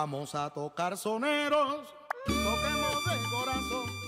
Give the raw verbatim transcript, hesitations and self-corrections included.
Vamos a tocar soneros, toquemos de corazón.